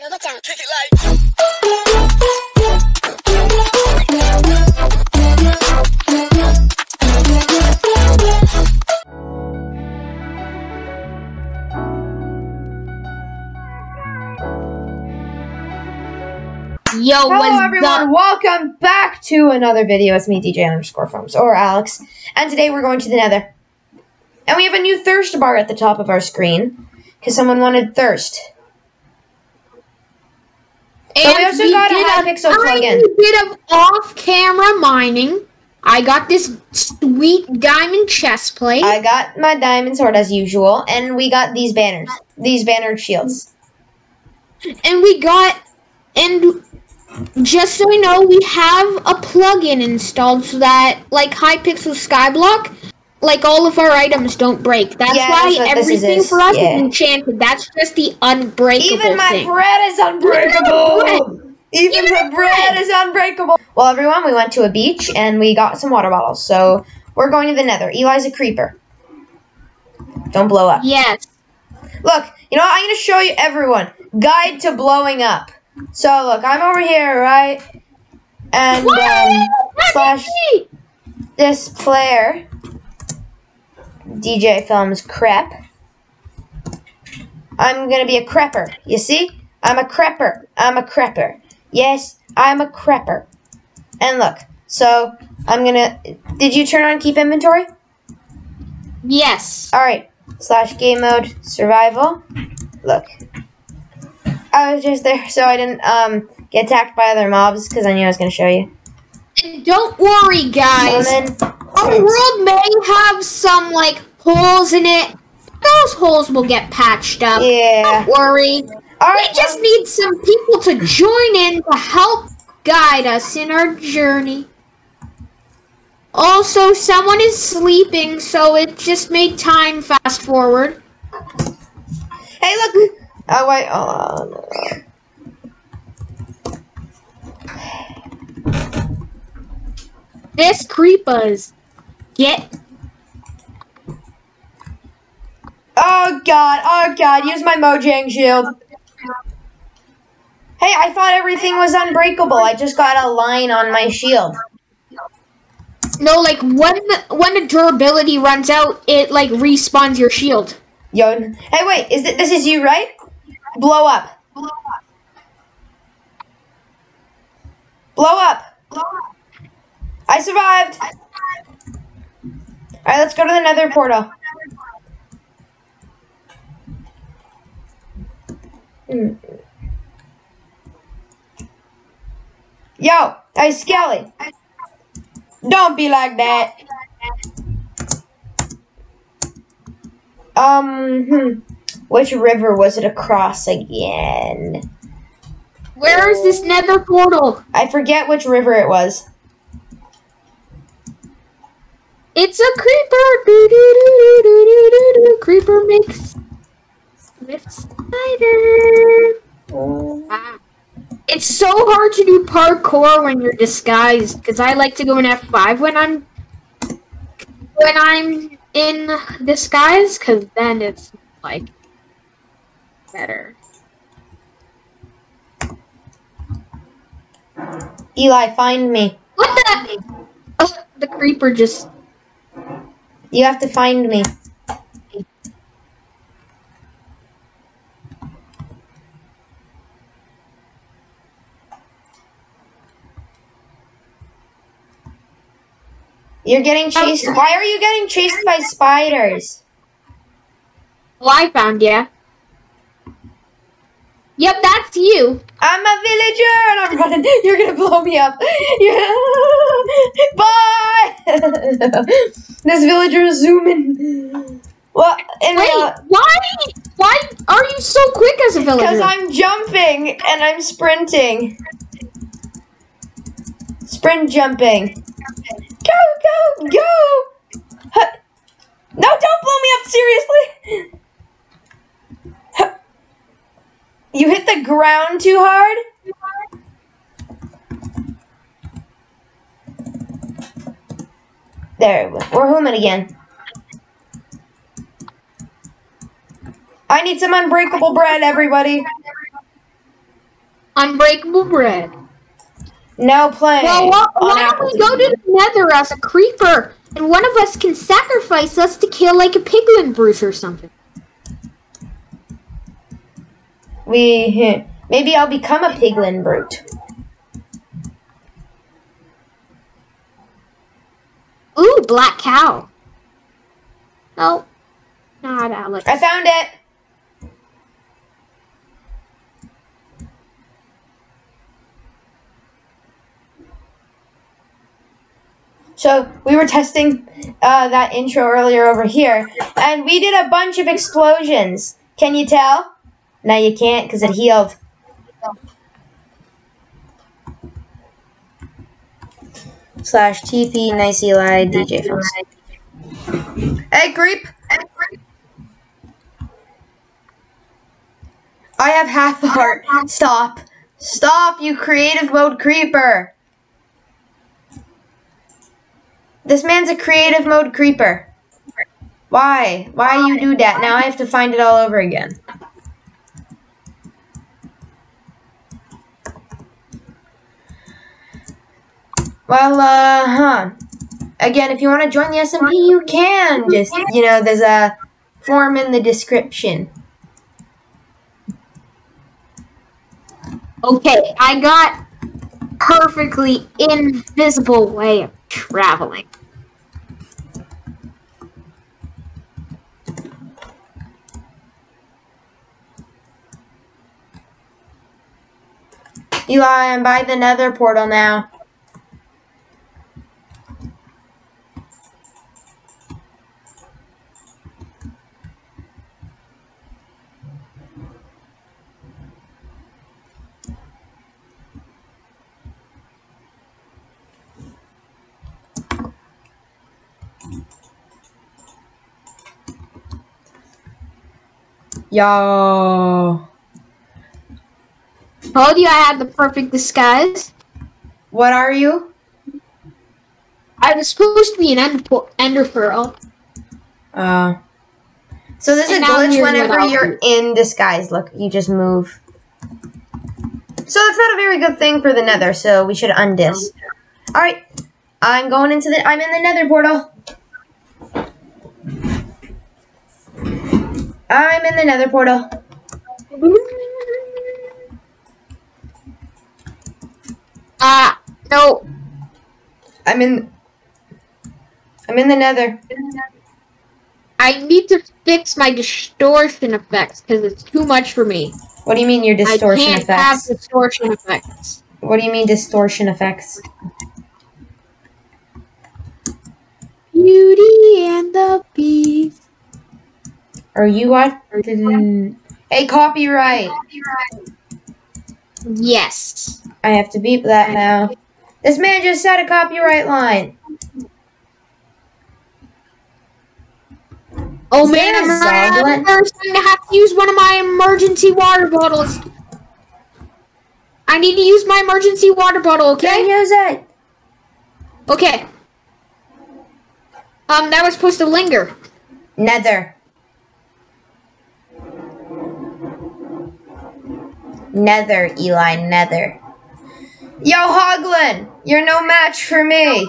Mojang. Kick it like. Yo, hello everyone, welcome back to another video. It's me, DJ_Films, or Alex, and today we're going to the Nether. And we have a new thirst bar at the top of our screen, because someone wanted thirst. And but we also got a Hypixel plugin. A bit of off-camera mining. I got this sweet diamond chest plate. I got my diamond sword as usual, and we got these banners. These banner shields. And we got... and... just so you know, we have a plugin installed so that, like Hypixel Skyblock, like all of our items don't break. That's why everything for us is enchanted. That's just the unbreakable thing. Even my bread is unbreakable! Even the bread is unbreakable! Well, everyone, we went to a beach and we got some water bottles, so we're going to the Nether. Eli's a creeper. Don't blow up. Yes. Look, you know what? I'm going to show you everyone. Guide to blowing up. So, look, I'm over here, right? And, slash this player, DJ_Films Crep. I'm gonna be a crepper, you see? I'm a crepper. I'm a crepper. Yes, I'm a crepper. And look, so, I'm gonna... did you turn on keep inventory? Yes. Alright, slash game mode, survival. Look. I was just there so I didn't get attacked by other mobs because I knew I was going to show you. And don't worry, guys. Our world may have some, like, holes in it. Those holes will get patched up. Yeah. Don't worry. All right, we just need some people to join in to help guide us in our journey. Also, someone is sleeping, so it just made time fast forward. Hey, look. Oh, wait. Oh, no. This creepers. Get. Oh, God. Oh, God. Use my Mojang shield. Hey, I thought everything was unbreakable. I just got a line on my shield. No, like, when the durability runs out, it, like, respawns your shield. Yo. Hey, wait. This is you, right? Blow up. Blow up. Blow up. Blow up. I survived. Alright, let's go to the Nether portal. Yo, hey Skelly. Don't be like that. Which river was it across again? Where is this Nether portal? I forget which river it was. It's a creeper. Do, do, do, do, do, do, do. Creeper mix with spider. Oh. Ah. It's so hard to do parkour when you're disguised. Because I like to go in F5 when I'm in disguise. Because then it's like. Better. Eli, find me. What the? Oh, the creeper just... you have to find me. You're getting chased. Okay. Why are you getting chased by spiders? Well, I found you. Yep, that's you. I'm a villager and I'm running. You're gonna blow me up. Bye! This villager is zooming. Well, and wait, why are you so quick as a villager? Because I'm jumping and I'm sprinting. Sprint jumping. Go, go, go! Huh. No, don't blow me up, seriously! You hit the ground too hard? There we go. We're human again. I need some unbreakable bread, everybody. Unbreakable bread. Now playing. Well, why don't we go to the nether as a creeper, and one of us can sacrifice us to kill like a piglin brute or something. Maybe I'll become a piglin brute. Ooh, black cow. Oh, not Alex. I found it. So we were testing that intro earlier over here, and we did a bunch of explosions. Can you tell? No, you can't, because it healed. /TP, nice Eli, DJ Films. Hey, creep! I have half a heart. Stop. Stop, you creative mode creeper! This man's a creative mode creeper. Why? Why you do that? Now I have to find it all over again. Well, Again, if you want to join the SMP, you can. Just, you know, there's a form in the description. Okay, I got perfectly invisible way of traveling. Eli, I'm by the nether portal now. Yo. Told you I had the perfect disguise. What are you? I was supposed to be an ender pearl. So there's a glitch whenever you're in disguise. Look, you just move. So that's not a very good thing for the nether, so we should undis. Alright. I'm in the nether portal. I'm in the nether portal. No. I'm in the nether. I need to fix my distortion effects because it's too much for me. What do you mean your distortion effects? I can't have distortion effects. What do you mean distortion effects? Beauty and the Beast. Are you watching? Hey, copyright. Yes. I have to beep that now. This man just said a copyright line. Oh man, I'm going to have to use one of my emergency water bottles. I need to use my emergency water bottle, okay? Can use it. Okay. That was supposed to linger. Nether. Nether, Eli, nether. Yo, Hoglin! You're no match for me!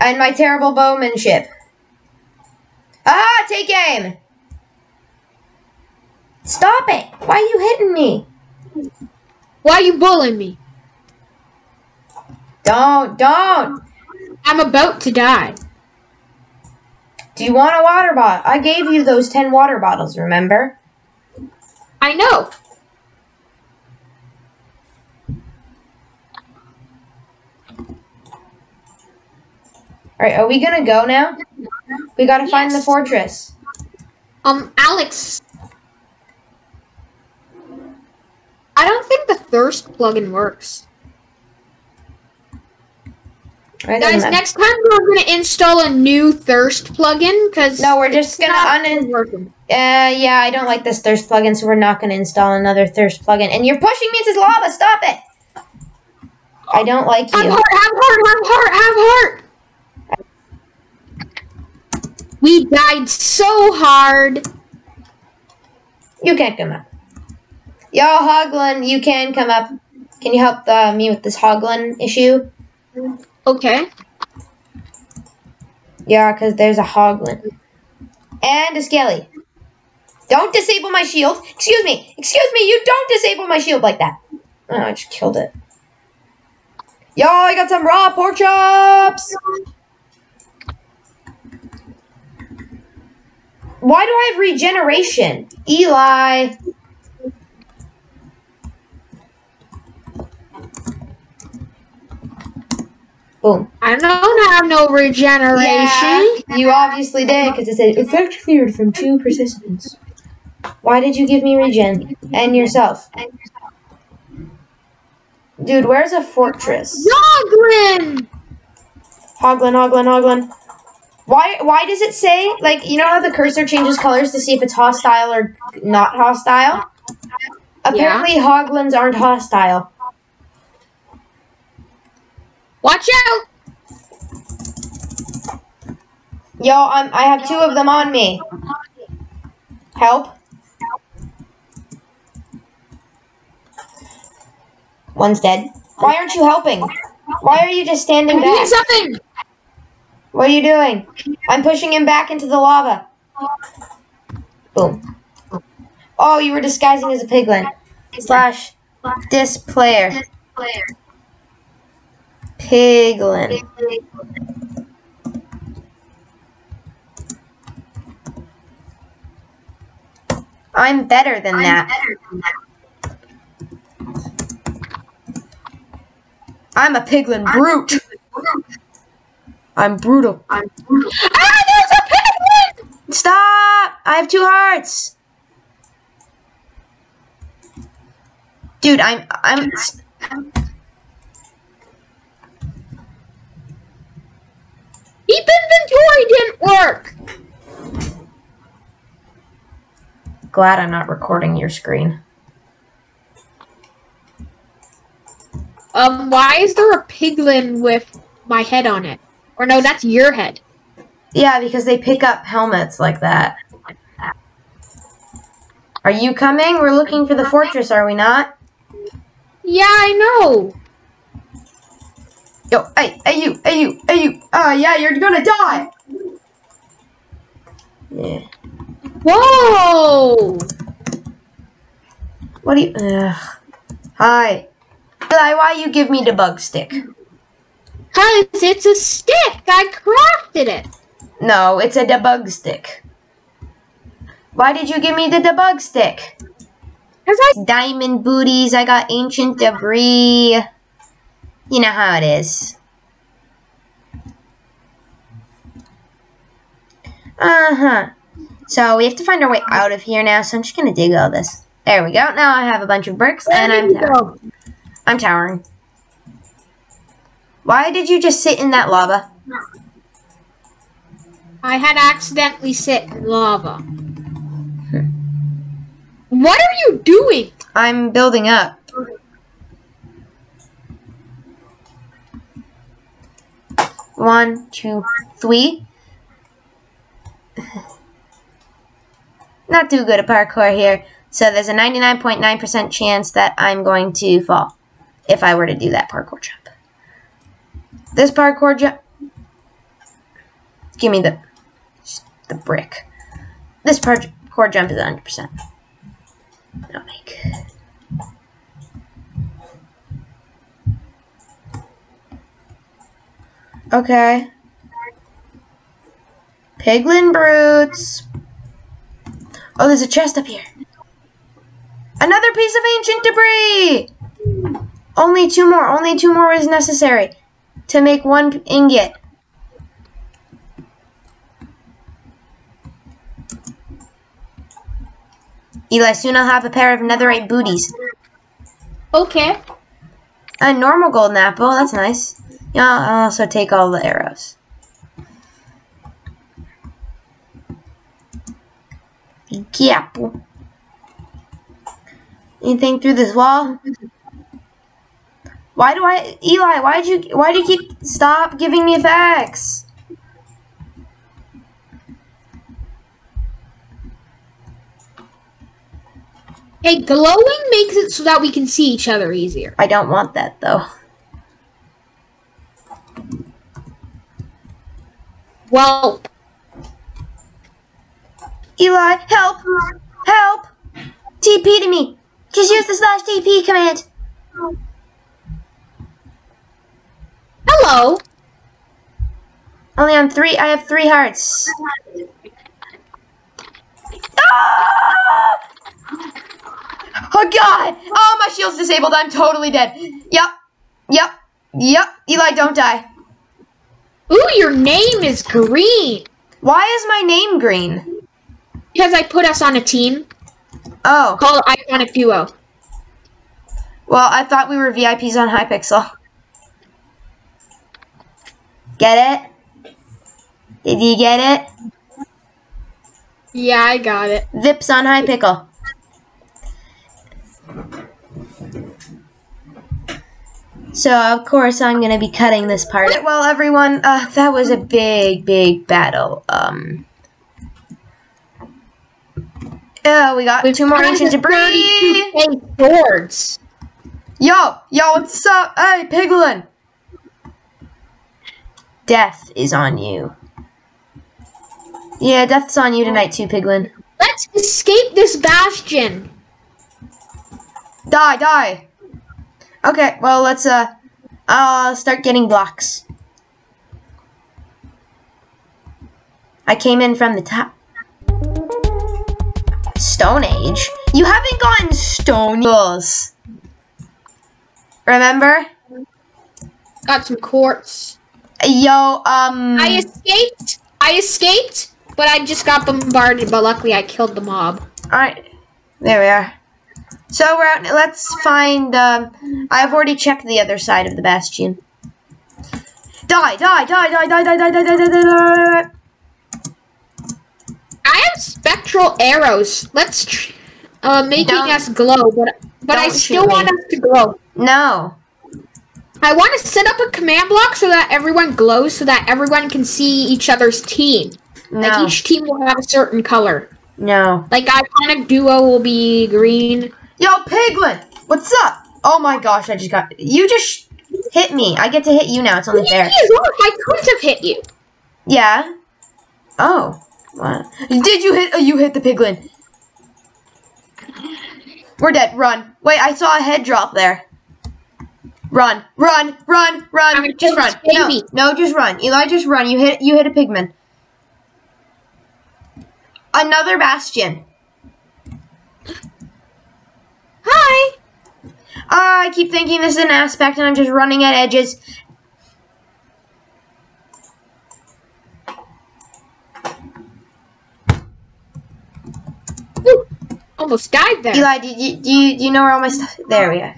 And my terrible bowmanship. Ah, take aim! Stop it! Why are you hitting me? Why are you bullying me? Don't! I'm about to die. Do you want a water bottle? I gave you those 10 water bottles, remember? I know! Alright, are we gonna go now? We gotta find the fortress. Alex. I don't think the thirst plugin works. Guys, next time we're gonna install a new thirst plugin, because no, we're just gonna uninstall. Yeah, I don't like this thirst plugin, so we're not gonna install another thirst plugin. And you're pushing me into lava, stop it! I don't like you. Have heart! We died so hard. You can't come up. Yo, Hoglin, you can come up. Can you help me with this Hoglin issue? Okay. Yeah, because there's a Hoglin. And a Skelly. Don't disable my shield. Excuse me. Excuse me. You don't disable my shield like that. Oh, I just killed it. Yo, I got some raw pork chops. Why do I have regeneration? Eli. Boom. I don't have no regeneration. Yeah, you obviously did, because it said effect cleared from 2 participants. Why did you give me regen? And yourself. Dude, where's a fortress? Hoglin! Hoglin, Hoglin, Hoglin. Why does it say, like, you know how the cursor changes colors to see if it's hostile or not hostile? Apparently, yeah. Hoglins aren't hostile. Watch out! Yo, I have 2 of them on me. Help. 1's dead. Why aren't you helping? Why are you just standing back? Something. What are you doing? I'm pushing him back into the lava. Boom. Oh, you were disguising as a piglin. Slash displayer. Piglin. I'm better than that. I'm a piglin brute. I'm brutal. Ah, there's a piglin! Stop! I have 2 hearts. Dude, I'm Deep inventory didn't work. Glad I'm not recording your screen. Why is there a piglin with my head on it? Or no, that's your head. Yeah, because they pick up helmets like that. Are you coming? We're looking for the fortress, are we not? Yeah, I know. Yo, hey you. Yeah, you're gonna die. Yeah. Whoa! What do you... Hi. Eli, why you give me the bug stick? Because it's a stick. I crafted it. No, it's a debug stick. Why did you give me the debug stick? Because I... Diamond booties. I got ancient debris. You know how it is. Uh-huh. So we have to find our way out of here now. So I'm just going to dig all this. There we go. Now I have a bunch of bricks and I'm towering. Why did you just sit in that lava? I had accidentally sit in lava. What are you doing? I'm building up. One, two, three. Not too good at parkour here. So there's a 99.9% chance that I'm going to fall if I were to do that parkour jump. This parkour jump. Give me the brick. This parkour jump is 100%. Oh my god. Okay. Piglin brutes. Oh, there's a chest up here. Another piece of ancient debris. Only 2 more. Only 2 more is necessary to make 1 ingot. Eli, soon I'll have a pair of netherite booties. Okay. A normal golden apple. That's nice. Yeah, I'll also take all the arrows. Yeah. Anything through this wall? Why do I, Eli? Why do you keep stop giving me facts? Hey, glowing makes it so that we can see each other easier. I don't want that, though. Well. Eli, help! Help! TP to me! Just use the /TP command! Hello! Only on 3, I have 3 hearts. Ah! Oh god! Oh, my shield's disabled. I'm totally dead. Yep. Yep. Yep. Eli, don't die. Ooh, your name is green. Why is my name green? Because I put us on a team. Oh. Called Iconic Duo. Well, I thought we were VIPs on Hypixel. Get it? Did you get it? Yeah, I got it. Vips on Hypixel. So, of course, I'm going to be cutting this part. Well, everyone, that was a big, big battle. Yeah, we got 2 more ancient debris. Swords. Yo, what's up? Hey, Piglin. Death is on you. Yeah, death's on you tonight, too, Piglin. Let's escape this bastion. Die. Okay, well, let's, I'll start getting blocks. I came in from the top. Stone Age? You haven't gotten stone tools. Remember? Got some quartz. Yo, I escaped, but I just got bombarded, but luckily I killed the mob. Alright, there we are. So we're out. Let's find. I've already checked the other side of the bastion. Die! I have spectral arrows. Let's making us glow, but I still want us to glow. No. I want to set up a command block so that everyone glows, so that everyone can see each other's team. No. Like each team will have a certain color. No. Like Iconic Duo will be green. Yo, Piglin! What's up? Oh my gosh, I just got... You just hit me. I get to hit you now. It's only fair. I could have hit you. Yeah? Oh. What? Did you hit... Oh, you hit the Piglin. We're dead. Run. Wait, I saw a head drop there. Run. Just run. No, just run. Eli, just run. You hit a Pigman. Another bastion. Hi! I keep thinking this is an aspect and I'm just running at edges. Ooh, almost died there. Eli, do you know where all my stuff is? There we go.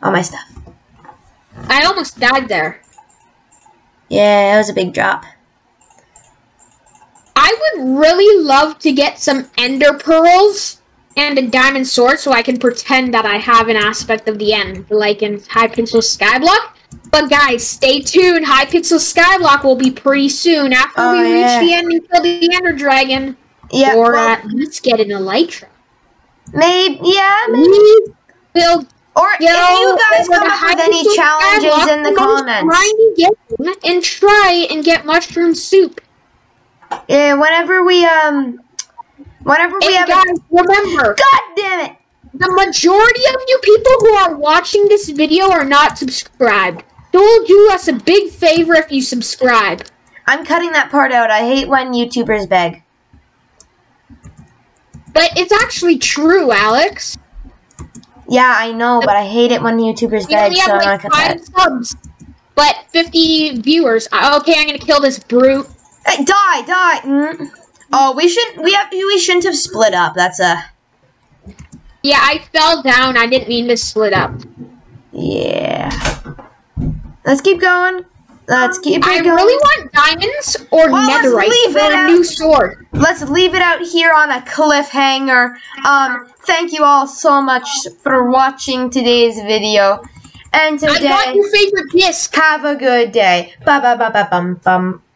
All my stuff. I almost died there. Yeah, that was a big drop. I would really love to get some ender pearls and a diamond sword so I can pretend that I have an aspect of the end, like in Hypixel Skyblock. But guys, stay tuned. Hypixel Skyblock will be pretty soon after we reach the end and kill the ender dragon. Yeah, or at least get an elytra. Maybe, yeah, maybe. Or if you guys come up with any challenges in the comments. And try and get mushroom soup. Yeah, whenever we have guys, remember, god damn it, the majority of you people who are watching this video are not subscribed. So will do us a big favor if you subscribe. I'm cutting that part out. I hate when YouTubers beg. But it's actually true, Alex. Yeah, I know, but I hate it when YouTubers beg, so I'm not gonna cut that. 5 subs, but 50 viewers. Okay, I'm gonna kill this brute. Hey, die! Mm. Oh, we shouldn't have split up. That's a... Yeah, I fell down. I didn't mean to split up. Yeah. Let's keep going. Let's keep going. I really want diamonds or netherite for a new sword. Let's leave it out here on a cliffhanger. Thank you all so much for watching today's video. And today... I got your favorite disc. Have a good day. Ba ba ba ba bum bum.